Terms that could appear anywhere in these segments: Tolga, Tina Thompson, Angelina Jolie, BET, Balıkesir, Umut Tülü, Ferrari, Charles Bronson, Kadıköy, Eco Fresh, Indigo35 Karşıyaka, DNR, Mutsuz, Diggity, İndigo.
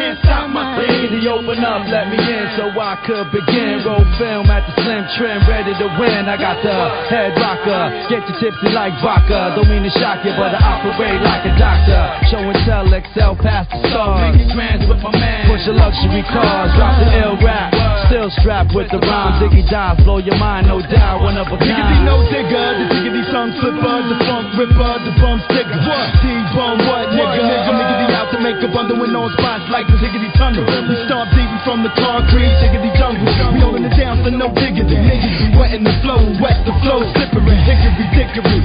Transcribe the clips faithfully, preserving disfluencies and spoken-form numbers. can't stop my thing. Open up, let me in so I could begin. Roll film at the slim trim, ready to win. I got the head rocker, get you tipsy like vodka. Don't mean to shock you, but I operate like a doctor. Show and tell, excel past the stars. Making trends with my man, push the luxury cars, drop the ill rap. Still strapped with the rhymes, Diggy dive, blow your mind, no doubt, one of a kind. Diggity no digger, the diggity sun slipper, the funk ripper, the bum sticker. What? T-bone what, nigga? I'm diggity out to make a bundle in all spots like the diggity tunnel. We start digging from the concrete, diggity jungle. We holding it down for no diggity. Niggas wetting the flow, wet the flow, slippery, hickory, dickory.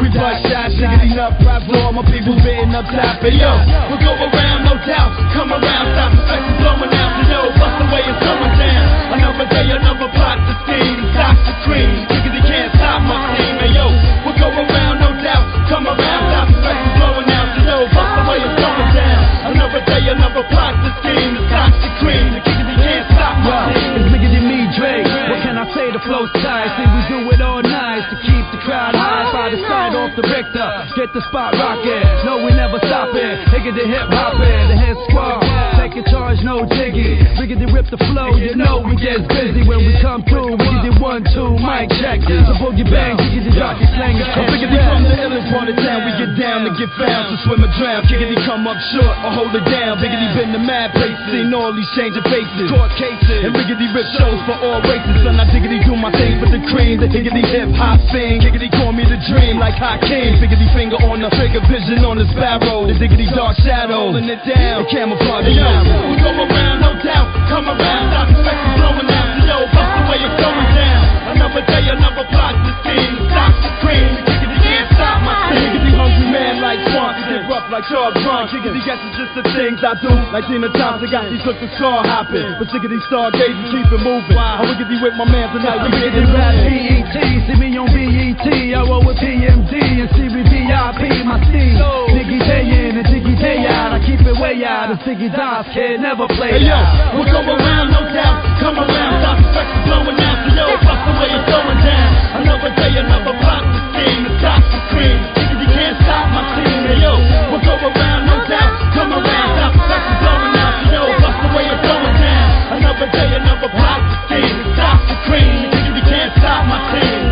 We rush out, diggity up, rap floor, my people beating up top. Hey yo, we'll go around, no doubt, come around, stop the effects blowing out. You know, bust away and summer down. Another day, another plot to steam, stock to cream. Niggas can't stop my team. Hey yo, we'll go around, no doubt. Come around, stop the stress is blowing out. You know, bust away and summer down. Another day, another plot to steam, stock to cream. Niggas can't stop my team. It's niggas me, Drake. What can I say? The flow's tight. See, we do it all nice to keep the crowd high. By the side off the Richter, get the spot rocking. No, we never stop it. Niggas the hip hopping, the head squad. Taking charge, no jiggy. We get to rip the flow, you know we get busy when we come through. We get it one, two, mic check. So boogie bang, you get the jockey slang. I'm bigger from the illest part of town. We get down to get found, so swim or drown. Kickity come up short or hold it down. Biggity been the mad places, seen all these changing faces. Court cases and biggity rip shows for all races. Son, I diggity do my thing with the cream, the higgity hip hop thing. Kickity call me the dream like Hakeem. Biggity finger on the trigger, vision on the sparrow. The diggity dark shadow, holding it down. The camouflage. Hey, we go around, no doubt, come around, stop the effects blowing out, yo, bust the way it's going down. Another day, another plot to steam, stock to cream, the diggity can't stop my team. Diggity hungry man like Swamp, get rough like Charles Bronson. Diggity guess it's just the things I do, like Tina Thompson, got these looks of star hopping. But diggity stargazing, keep it moving, I will get with my man tonight, we get it right. B E T, see me on B E T, I roll with P M D and C B V I P, my team. Diggy day in and diggy day out, I keep it way out, the diggy dives can't never play out. We'll go around, no doubt, come around, stop the effects blowing out, so yo, bust the way it's going down. Another day, another plot to steam, the stock to cream, diggity can't stop my team. Hey yo, we'll go around, no doubt, come around, stop the effects blowing out, so yo, bust the way it's going down. Another day, another plot to steam, the stock to cream, diggity can't stop my team.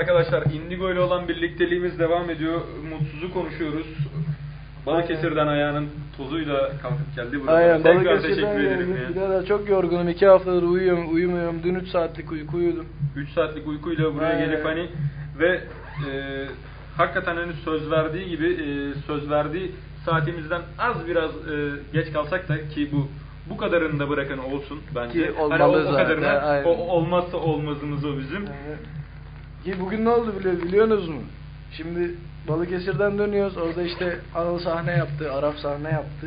Arkadaşlar Indigo ile olan birlikteliğimiz devam ediyor. Mutsuz'u konuşuyoruz. Balıkesir'den ayağının tozuyla kalkıp geldi buraya. Aynen, tekrar teşekkür ederim. Ya. Çok yorgunum. iki haftadır uyuyorum, uyumuyorum. Dün üç saatlik uyku uyudum. üç saatlik uykuyla buraya aynen gelip hani ve e, hakikaten hani söz verdiği gibi e, söz verdiği saatimizden az biraz e, geç kalsak da ki bu bu kadarını da bırakın olsun bence. Hani o, o kadarını o, olmazsa olmazımız o bizim. Aynen. Ki bugün ne oldu biliyor, biliyorsunuz mu? Şimdi Balıkesir'den dönüyoruz. Orada işte Anıl sahne yaptı, Arap sahne yaptı.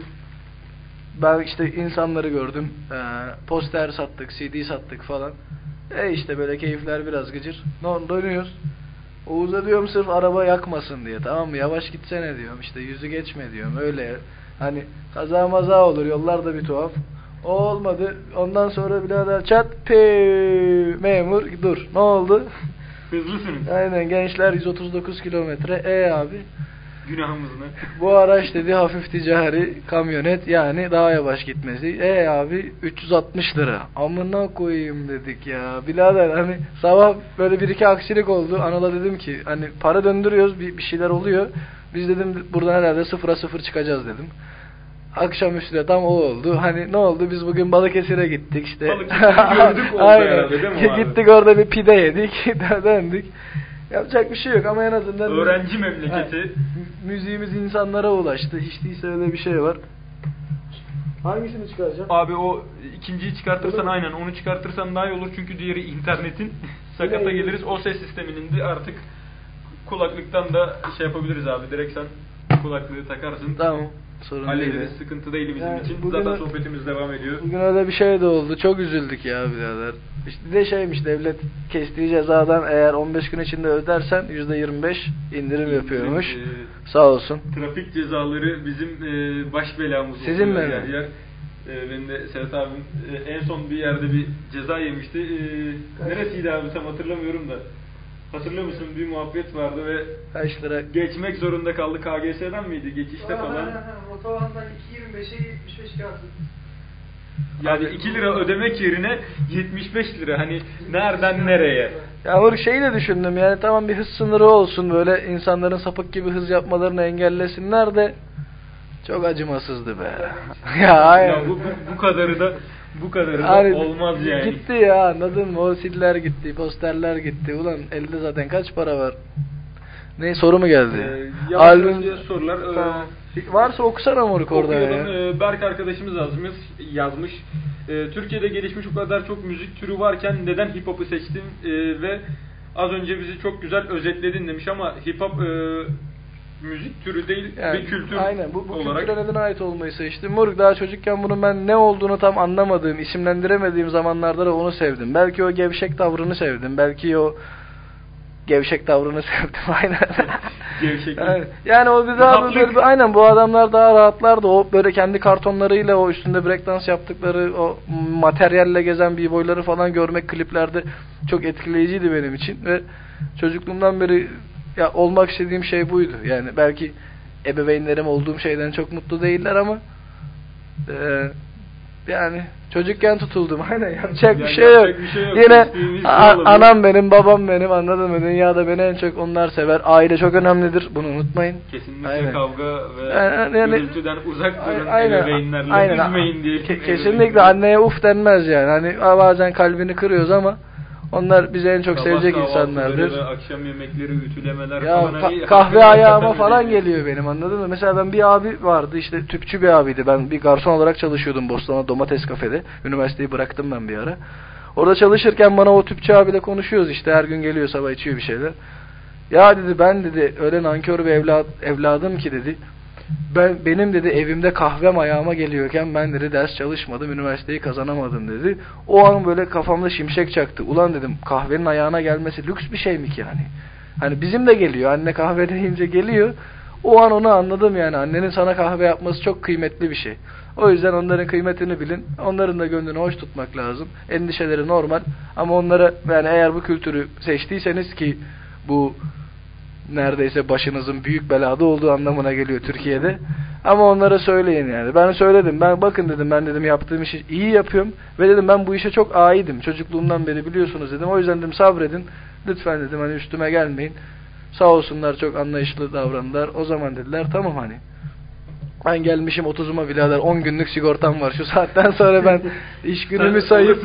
Ben işte insanları gördüm. Ee, poster sattık, C D sattık falan. E işte böyle keyifler biraz gıcır. Dönüyoruz. Oğuz'a diyorum sırf araba yakmasın diye. Tamam mı? Yavaş gitsene diyorum. İşte yüzü geçme diyorum. Öyle hani kaza maza olur. Yollar da bir tuhaf. O olmadı. Ondan sonra birader çat pee memur dur. Ne oldu? Hızlısınız. Aynen gençler yüz otuz dokuz kilometre. E abi. Günahımız ne? Bu araç dedi hafif ticari kamyonet yani daha yavaş gitmesi. E abi üç yüz altmış lira. Amına koyayım dedik ya. Birader hani sabah böyle bir iki aksilik oldu. Anıl'a dedim ki hani para döndürüyoruz bir, bir şeyler oluyor. Biz dedim buradan herhalde sıfıra sıfır çıkacağız dedim. Akşamüstü de tam o oldu. Hani ne oldu? Biz bugün Balıkesir'e gittik işte. Balıkesir'i gördük oldu herhalde değil mi abi? Gittik orada bir pide yedik. Döndük. Yapacak bir şey yok ama en azından... Öğrenci memleketi. Yani, müziğimiz insanlara ulaştı. Hiç değilse öyle bir şey var. Hangisini çıkaracağım? Abi o ikinciyi çıkartırsan aynen. Onu çıkartırsan daha iyi olur. Çünkü diğeri internetin sakata geliriz. O ses sisteminin de artık... kulaklıktan da şey yapabiliriz abi. Direkt sen kulaklığı takarsın. Tamam. Sorun hallederiz. Değil. Sıkıntı değil bizim yani için. Zaten sohbetimiz devam ediyor. Bugün öyle bir şey de oldu. Çok üzüldük ya birader. İşte de şeymiş, devlet kestiği cezadan eğer on beş gün içinde ödersen yüzde yirmi beş indirim yapıyormuş. E, Sağ olsun. Trafik cezaları bizim e, baş belamız. Sizin mi? Yer yer. E, benim de Serhat abim e, en son bir yerde bir ceza yemişti. E, neresiydi abi, tam hatırlamıyorum da. Hatırlıyor musun, bir muhabbet vardı ve kaç lira geçmek zorunda kaldı, K G S'den miydi geçişte falan. Otobandan iki yirmi beşe yetmiş beş kaldı. Yani abi, iki lira ödemek yerine yetmiş beş lira, hani nereden nereye. Ya o şeyi de düşündüm yani, tamam bir hız sınırı olsun, böyle insanların sapık gibi hız yapmalarını engellesinler de çok acımasızdı be. ya hayır. Ya bu, bu, bu kadarı da Bu kadarı yani, olmaz yani. Gitti ya, anladın mı? O siller gitti, posterler gitti. Ulan elde zaten kaç para var? Ne soru mu geldi? Ee, Albüm sorular. Tamam. E, varsa okusana moruk orada ya. E, Berk arkadaşımız yazmış. yazmış. E, Türkiye'de gelişmiş o kadar çok müzik türü varken neden hip hop'u seçtin e, ve az önce bizi çok güzel özetledin demiş ama hip hop e, müzik türü değil, yani, bir kültür aynen, bu, bu olarak. Aynen, bu kültüre neden ait olmayı seçtim. Moruk, daha çocukken bunun ben ne olduğunu tam anlamadığım, isimlendiremediğim zamanlarda da onu sevdim. Belki o gevşek tavrını sevdim. Belki o gevşek tavrını sevdim. Aynen. Gevşek. Yani, yani o bize abi, aynen bu adamlar daha rahatlardı. O böyle kendi kartonlarıyla, o üstünde breakdance yaptıkları, o materyalle gezen b-boyları falan görmek kliplerde çok etkileyiciydi benim için ve çocukluğumdan beri ya olmak istediğim şey buydu. Yani belki ebeveynlerim olduğum şeyden çok mutlu değiller ama e, yani çocukken tutuldum. Aynen, yapacak yani bir şey yapacak yok. Bir şey yok. Yine anam benim, babam benim, anladın mı? Dünyada beni en çok onlar sever. Aile çok önemlidir. Bunu unutmayın. Kesinlikle aynen. Kavga ve yani, yani, gürültüden uzak durun. Ebeveynlerle aynen, üzmeyin diye. Ke kesinlikle anneye uf denmez yani. Hani bazen kalbini kırıyoruz ama onlar bizi en çok sabah sevecek insanlardır. Ve akşam yemekleri, ütülemeler ya, falan. Ka kahve ayağıma falan geliyor benim, anladın mı? Mesela ben bir abi vardı işte, tüpçü bir abiydi. Ben bir garson olarak çalışıyordum Bostan'a, domates kafede. Üniversiteyi bıraktım ben bir ara. Orada çalışırken bana o tüpçü abiyle konuşuyoruz işte. Her gün geliyor, sabah içiyor bir şeyler. Ya dedi, ben dedi öyle nankör bir evlad, evladım ki dedi. Ben, benim dedi evimde kahvem ayağıma geliyorken ben dedi ders çalışmadım, üniversiteyi kazanamadım dedi. O an böyle kafamda şimşek çaktı. Ulan dedim, kahvenin ayağına gelmesi lüks bir şey mi ki yani? Hani bizim de geliyor, anne kahve deyince geliyor. O an onu anladım yani, annenin sana kahve yapması çok kıymetli bir şey. O yüzden onların kıymetini bilin, onların da gönlünü hoş tutmak lazım. Endişeleri normal ama onlara yani, eğer bu kültürü seçtiyseniz ki bu neredeyse başınızın büyük belada olduğu anlamına geliyor Türkiye'de. Ama onlara söyleyin yani. Ben söyledim. Ben bakın dedim, ben dedim yaptığım işi iyi yapıyorum ve dedim ben bu işe çok aidim. Çocukluğumdan beri biliyorsunuz dedim. O yüzden dedim sabredin. Lütfen dedim, hani üstüme gelmeyin. Sağ olsunlar, çok anlayışlı davrandılar. O zaman dediler tamam hani. Ben gelmişim otuzuma birader, on günlük sigortam var. Şu saatten sonra ben iş günümü sayıp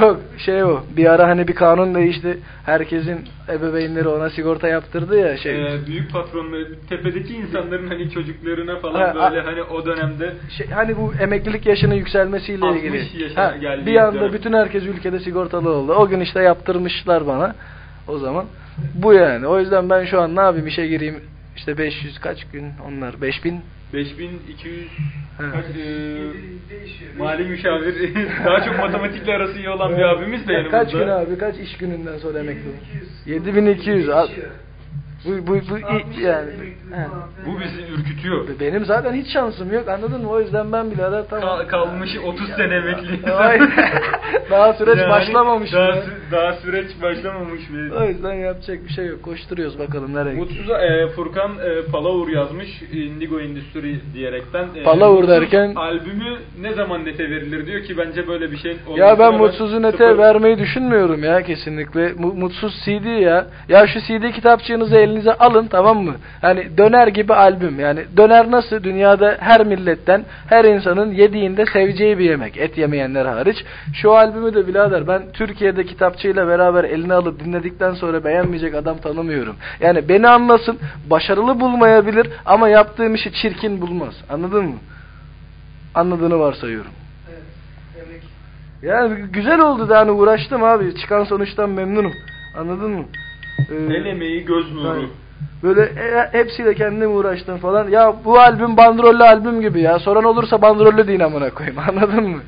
yok şey o. Bir ara hani bir kanun değişti. Herkesin ebeveynleri ona sigorta yaptırdı ya şey. Ee, büyük patronları, tepedeki insanların hani çocuklarına falan ha, böyle hani o dönemde şey, hani bu emeklilik yaşının yükselmesiyle ilgili. Ha, bir anda dönem. Bütün herkes ülkede sigortalı oldu. O gün işte yaptırmışlar bana o zaman. Bu yani. O yüzden ben şu an ne yapayım, işe gireyim. İşte beş yüz kaç gün onlar? beş bin? beş bin iki yüz kaç, e, mali müşavir. Daha çok matematikle arası iyi olan bir abimiz de ya yanımızda. Kaç gün abi? Kaç iş gününden sonra emekli? yedi bin iki yüz. Bu, bu, bu, yani. Bu bizi ürkütüyor. Benim zaten hiç şansım yok, anladın mı? O yüzden ben bile ara tamam. Kal, kalmış otuz sene emekli. Daha süreç yani, başlamamış. Daha, sü daha süreç başlamamış. O yüzden yapacak bir şey yok. Koşturuyoruz bakalım nereye. Mutsuz'a e, Furkan e, Palavur yazmış. Indigo Industry diyerekten. E, Palavur derken. Albümü ne zaman nete verilir diyor ki, bence böyle bir şey olmaz. Ya ben Mutsuz'u nete sıfır vermeyi düşünmüyorum ya kesinlikle. Mutsuz C D ya. Ya şu C D kitapçığınızı eline elinize alın, tamam mı? Yani döner gibi albüm. Yani döner nasıl? Dünyada her milletten, her insanın yediğinde seveceği bir yemek. Et yemeyenler hariç. Şu albümü de birader ben Türkiye'de kitapçıyla beraber eline alıp dinledikten sonra beğenmeyecek adam tanımıyorum. Yani beni anlasın, başarılı bulmayabilir ama yaptığım işi çirkin bulmaz. Anladın mı? Anladığını varsayıyorum. Evet. Evet. Yani güzel oldu da, hani uğraştım abi. Çıkan sonuçtan memnunum. Anladın mı? Ee, El emeği, göz nuru. Böyle e, hepsiyle kendim uğraştım falan. Ya bu albüm bandrollü albüm gibi ya. Soran olursa bandrollü deyin amına koyayım. Anladın mı?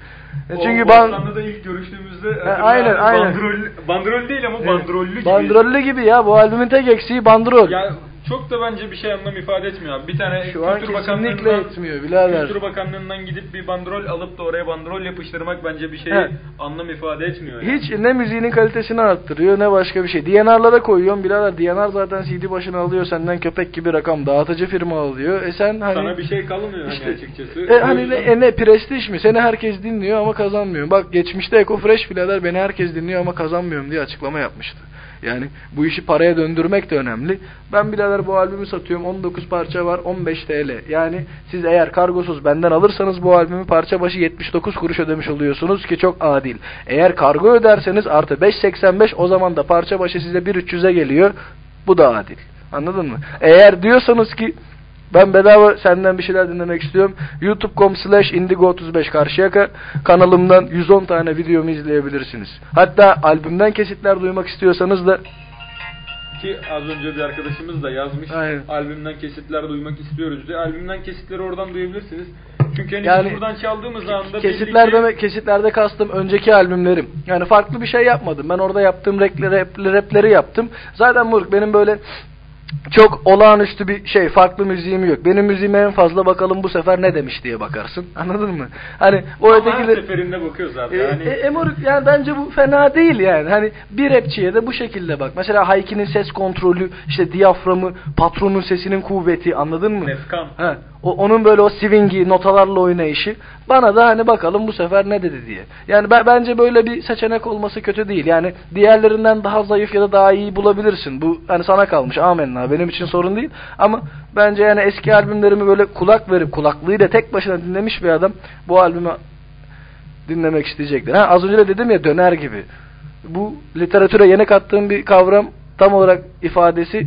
E çünkü o, ban da ilk görüştüğümüzde e, aynen, aynen. Bandrol, bandrol değil ama bandrollü gibi. Bandrollü gibi ya. Bu albümün tek eksiği bandrol. Ya çok da bence bir şey anlam ifade etmiyor abi. Bir tane Şu Kültür Bakanlığı'ndan etmiyor, Kültür Bakanlığı'ndan gidip bir bandrol alıp da oraya bandrol yapıştırmak bence bir şey anlam ifade etmiyor. Yani. Hiç ne müziğinin kalitesini arttırıyor ne başka bir şey. D N R'lara koyuyorsun birader. D N R zaten C D başına alıyor senden köpek gibi rakam. Dağıtıcı firma alıyor. E sen hani sana bir şey kalmıyor işte, hani açıkçası. E hani ne, e ne prestij mi? Seni herkes dinliyor ama kazanmıyor. Bak geçmişte Eco Fresh birader beni herkes dinliyor ama kazanmıyorum diye açıklama yapmıştı. Yani bu işi paraya döndürmek de önemli. Ben birader bu albümü satıyorum. on dokuz parça var. on beş TL. Yani siz eğer kargosuz benden alırsanız bu albümü parça başı yetmiş dokuz kuruş ödemiş oluyorsunuz ki çok adil. Eğer kargo öderseniz artı beş seksen beş, o zaman da parça başı size bin üç yüze geliyor. Bu da adil. Anladın mı? Eğer diyorsanız ki ben bedava senden bir şeyler dinlemek istiyorum, youtube nokta com slash indigo otuz beş Karşıyaka kanalımdan yüz on tane videomu izleyebilirsiniz. Hatta albümden kesitler duymak istiyorsanız da, ki az önce bir arkadaşımız da yazmış, aynen, albümden kesitler duymak istiyoruz diye. Albümden kesitleri oradan duyabilirsiniz. Çünkü hani yani, buradan çaldığımız anda kesitler demek ki... Kesitlerde kastım önceki albümlerim. Yani farklı bir şey yapmadım. Ben orada yaptığım rapleri, rapleri yaptım. Zaten Murk benim böyle çok olağanüstü bir şey, farklı müziğim yok. Benim müziğime en fazla bakalım bu sefer ne demiş diye bakarsın. Anladın mı? Hani o ötekiler seferinde bakıyoruz zaten. E, yani e, Emor yani bence bu fena değil yani. Hani bir rapçiye de bu şekilde bak. Mesela Hayki'nin ses kontrolü, işte diyaframı, patronun sesinin kuvveti, anladın mı? Nefkan. Ha. O, onun böyle o swingi, notalarla oynayışı. Bana da hani bakalım bu sefer ne dedi diye. Yani ben, bence böyle bir seçenek olması kötü değil. Yani diğerlerinden daha zayıf ya da daha iyi bulabilirsin. Bu hani sana kalmış. Amenna. Benim için sorun değil. Ama bence yani eski albümlerimi böyle kulak verip kulaklığıyla tek başına dinlemiş bir adam bu albümü dinlemek isteyecektir. Ha, az önce de dedim ya, döner gibi. Bu literatüre yeni kattığım bir kavram, tam olarak ifadesi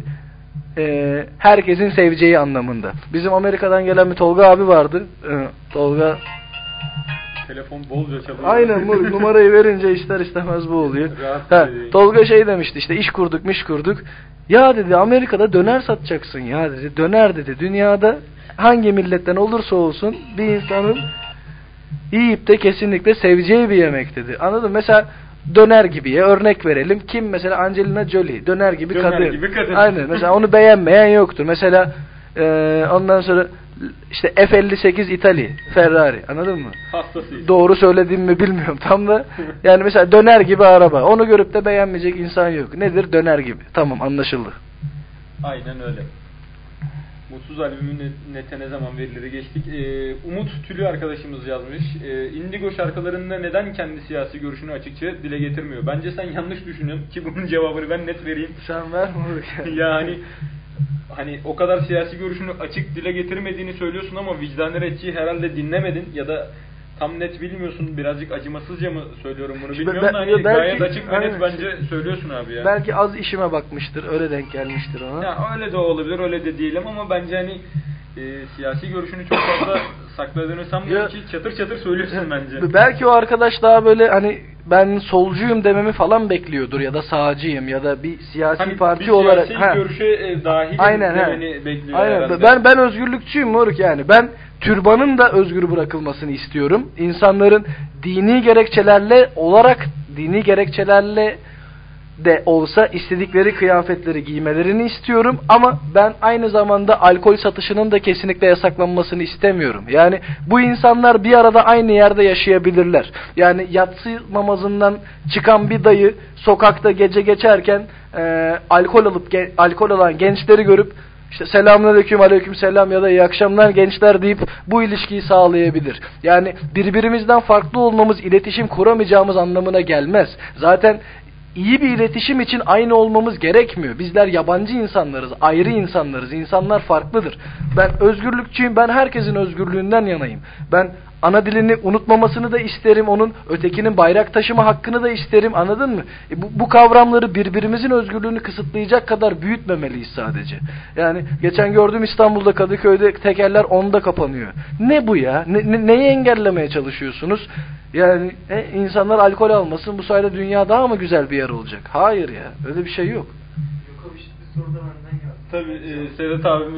Ee, herkesin seveceği anlamında. Bizim Amerika'dan gelen bir Tolga abi vardı. Ee, Tolga telefon bolca çalıyor. Aynen bu numarayı verince ister istemez bu oluyor. Ha, Tolga şey demişti işte, iş kurduk miş kurduk. Ya dedi Amerika'da döner satacaksın ya dedi. Döner dedi dünyada hangi milletten olursa olsun bir insanın yiyip de kesinlikle seveceği bir yemek dedi. Anladın mı? Mesela döner gibiye örnek verelim. Kim mesela? Angelina Jolie. Döner gibi, döner kadın. gibi kadın. Aynen. Mesela onu beğenmeyen yoktur. Mesela e, ondan sonra işte F elli sekiz İtali. Ferrari. Anladın mı? Hastasıyız. Doğru söyledim mi bilmiyorum tam da. Yani mesela döner gibi araba. Onu görüp de beğenmeyecek insan yok. Nedir? Döner gibi. Tamam, anlaşıldı. Aynen öyle. Mutsuz albümün nete ne zaman verileri geçtik. Ee, Umut Tülü arkadaşımız yazmış. Ee, Indigo şarkılarında neden kendi siyasi görüşünü açıkça dile getirmiyor? Bence sen yanlış düşünüyorsun ki bunun cevabını ben net vereyim. Sen ver mi? Yani hani o kadar siyasi görüşünü açık dile getirmediğini söylüyorsun ama vicdanı reddiyi herhalde dinlemedin ya da tam net bilmiyorsun, birazcık acımasızca mı söylüyorum bunu bilmiyorum ben, da hani belki, gayet açık ve net bence söylüyorsun abi ya. Belki az işime bakmıştır, öyle denk gelmiştir ona. Ya öyle de olabilir, öyle de değilim ama bence hani e, siyasi görüşünü çok fazla sakladığını sanmıyorum ki çatır çatır söylüyorsun bence. Belki o arkadaş daha böyle hani ben solcuyum dememi falan bekliyordur ya da sağcıyım ya da bir siyasi hani parti bir olarak. Bir siyasi görüşe e, dahil demeni bekliyor herhalde. Ben, ben özgürlükçüyüm moruk yani. Ben türbanın da özgür bırakılmasını istiyorum. İnsanların dini gerekçelerle olarak dini gerekçelerle de olsa istedikleri kıyafetleri giymelerini istiyorum ama ben aynı zamanda alkol satışının da kesinlikle yasaklanmasını istemiyorum. Yani bu insanlar bir arada aynı yerde yaşayabilirler. Yani yatsı namazından çıkan bir dayı sokakta gece geçerken e, alkol alıp ge- alkol alan gençleri görüp İşte selamünaleyküm, aleykümselam ya da iyi akşamlar gençler deyip bu ilişkiyi sağlayabilir. Yani birbirimizden farklı olmamız iletişim kuramayacağımız anlamına gelmez. Zaten iyi bir iletişim için aynı olmamız gerekmiyor. Bizler yabancı insanlarız, ayrı insanlarız. İnsanlar farklıdır. Ben özgürlükçüyüm, ben herkesin özgürlüğünden yanayım. Ben ana dilini unutmamasını da isterim, onun ötekinin bayrak taşıma hakkını da isterim, anladın mı? E bu, bu kavramları birbirimizin özgürlüğünü kısıtlayacak kadar büyütmemeliyiz sadece. Yani geçen gördüm İstanbul'da Kadıköy'de tekerler onda kapanıyor. Ne bu ya? Ne, ne, neyi engellemeye çalışıyorsunuz? Yani e, insanlar alkol almasın, bu sayede dünya daha mı güzel bir yer olacak? Hayır ya, öyle bir şey yok. sorudan önden geldi. Tabii e, Sedat abimiz